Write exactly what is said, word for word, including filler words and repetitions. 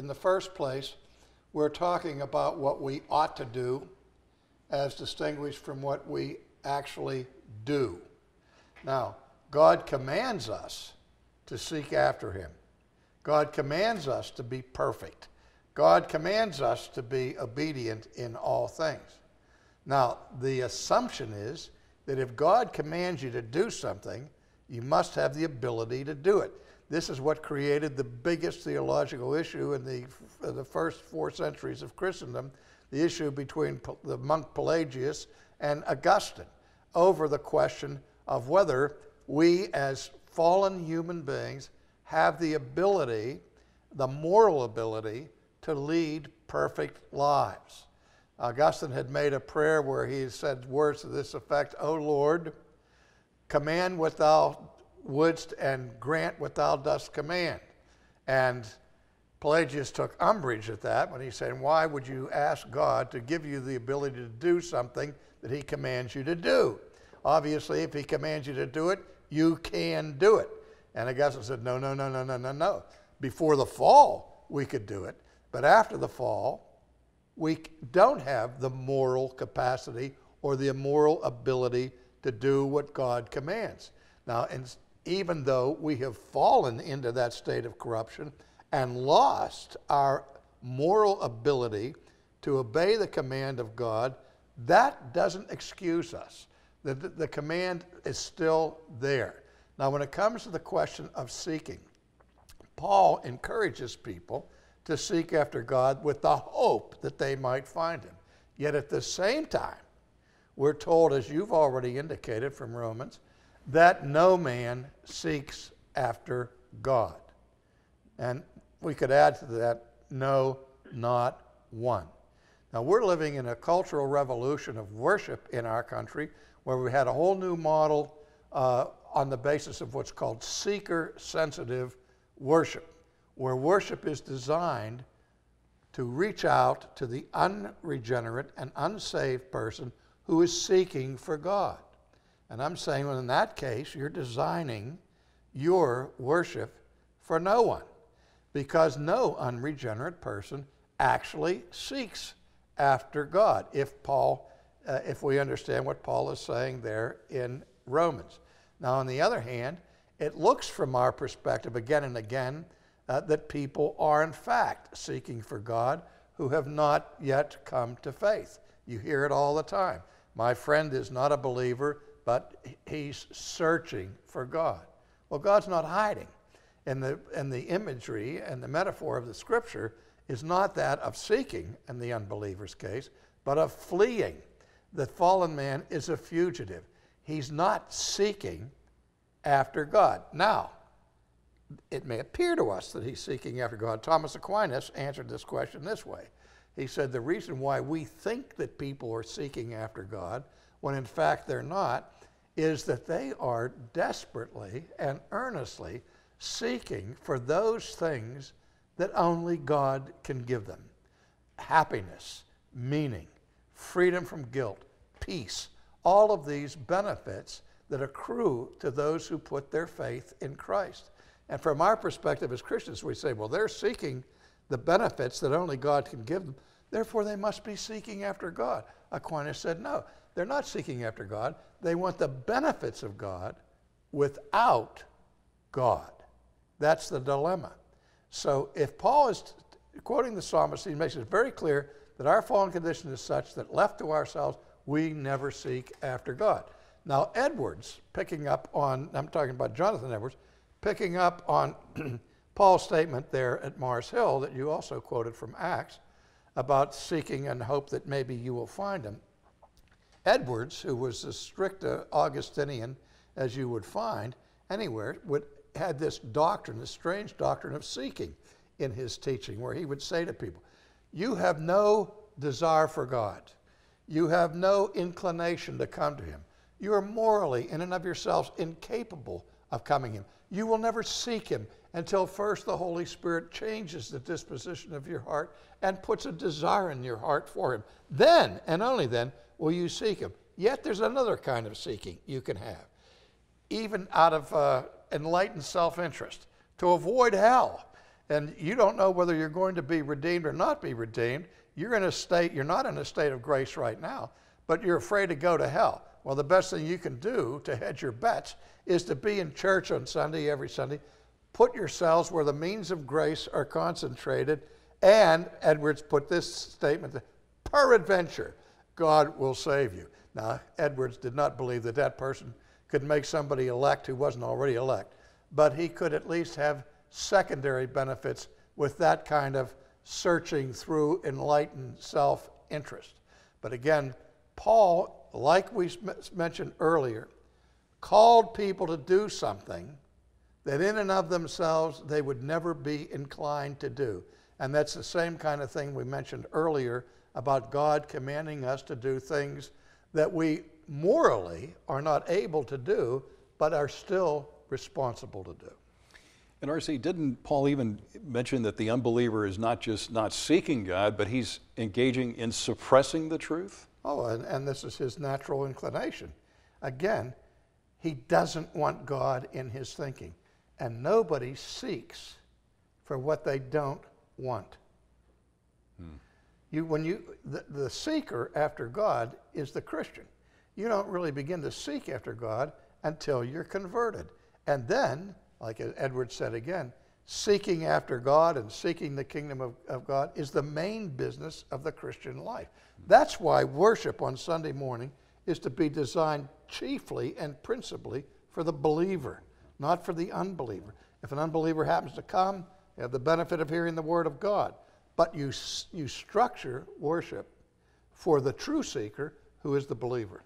in the first place, we're talking about what we ought to do as distinguished from what we actually do. Now, God commands us to seek after him. God commands us to be perfect. God commands us to be obedient in all things. Now, the assumption is that if God commands you to do something, you must have the ability to do it. This is what created the biggest theological issue in the, in the first four centuries of Christendom, the issue between the monk Pelagius and Augustine over the question of whether we as fallen human beings have the ability, the moral ability, to lead perfect lives. Augustine had made a prayer where he said words to this effect, "O Lord, command what thou wouldst and grant what thou dost command." And Pelagius took umbrage at that when he said, why would you ask God to give you the ability to do something that he commands you to do? Obviously, if he commands you to do it, you can do it. And Augustine said, no, no, no, no, no, no, no. Before the fall, we could do it. But after the fall, we don't have the moral capacity or the moral ability to do what God commands. Now, and even though we have fallen into that state of corruption and lost our moral ability to obey the command of God, that doesn't excuse us. The, the, the command is still there. Now, when it comes to the question of seeking, Paul encourages people to seek after God with the hope that they might find him. Yet at the same time, we're told, as you've already indicated from Romans, that no man seeks after God. And we could add to that, no, not one. Now, we're living in a cultural revolution of worship in our country where we had a whole new model uh, on the basis of what's called seeker-sensitive worship, where worship is designed to reach out to the unregenerate and unsaved person who is seeking for God. And I'm saying, well, in that case, you're designing your worship for no one, because no unregenerate person actually seeks after God, if Paul, uh, if we understand what Paul is saying there in Romans. Now, on the other hand, it looks from our perspective again and again uh, that people are in fact seeking for God who have not yet come to faith. You hear it all the time. My friend is not a believer, but he's searching for God. Well, God's not hiding. And the, and the imagery and the metaphor of the Scripture is not that of seeking, in the unbeliever's case, but of fleeing. The fallen man is a fugitive. He's not seeking after God. Now, it may appear to us that he's seeking after God. Thomas Aquinas answered this question this way. He said, the reason why we think that people are seeking after God when in fact they're not, is that they are desperately and earnestly seeking for those things that only God can give them. Happiness, meaning, freedom from guilt, peace, all of these benefits that accrue to those who put their faith in Christ. And from our perspective as Christians, we say, well, they're seeking the benefits that only God can give them, therefore they must be seeking after God. Aquinas said, no. They're not seeking after God. They want the benefits of God without God. That's the dilemma. So if Paul is quoting the psalmist, he makes it very clear that our fallen condition is such that left to ourselves, we never seek after God. Now Edwards, picking up on, I'm talking about Jonathan Edwards, picking up on Paul's statement there at Mars Hill that you also quoted from Acts about seeking and hope that maybe you will find him. Edwards, who was as strict an Augustinian as you would find anywhere, would, had this doctrine, this strange doctrine of seeking in his teaching, where he would say to people, you have no desire for God. You have no inclination to come to him. You are morally, in and of yourselves, incapable of coming to him. You will never seek him until first the Holy Spirit changes the disposition of your heart and puts a desire in your heart for him. Then, and only then, will you seek him. Yet there's another kind of seeking you can have, even out of uh, enlightened self-interest, to avoid hell and you don't know whether you're going to be redeemed or not be redeemed. You're in a state, you're not in a state of grace right now, but you're afraid to go to hell. Well, the best thing you can do to hedge your bets is to be in church on Sunday, every Sunday. Put yourselves where the means of grace are concentrated, and Edwards put this statement, peradventure, God will save you. Now, Edwards did not believe that that person could make somebody elect who wasn't already elect, but he could at least have secondary benefits with that kind of searching through enlightened self-interest. But again, Paul, like we mentioned earlier, called people to do something that in and of themselves they would never be inclined to do. And that's the same kind of thing we mentioned earlier about God commanding us to do things that we morally are not able to do, but are still responsible to do. And R C, didn't Paul even mention that the unbeliever is not just not seeking God, but he's engaging in suppressing the truth? Oh, and, and this is his natural inclination. Again, he doesn't want God in his thinking. And nobody seeks for what they don't want. Hmm. You, when you, the, the seeker after God is the Christian. You don't really begin to seek after God until you're converted. And then, like Edwards said again, seeking after God and seeking the kingdom of, of God is the main business of the Christian life. That's why worship on Sunday morning is to be designed chiefly and principally for the believer, not for the unbeliever. If an unbeliever happens to come, they have the benefit of hearing the word of God. But you, you structure worship for the true seeker, who is the believer.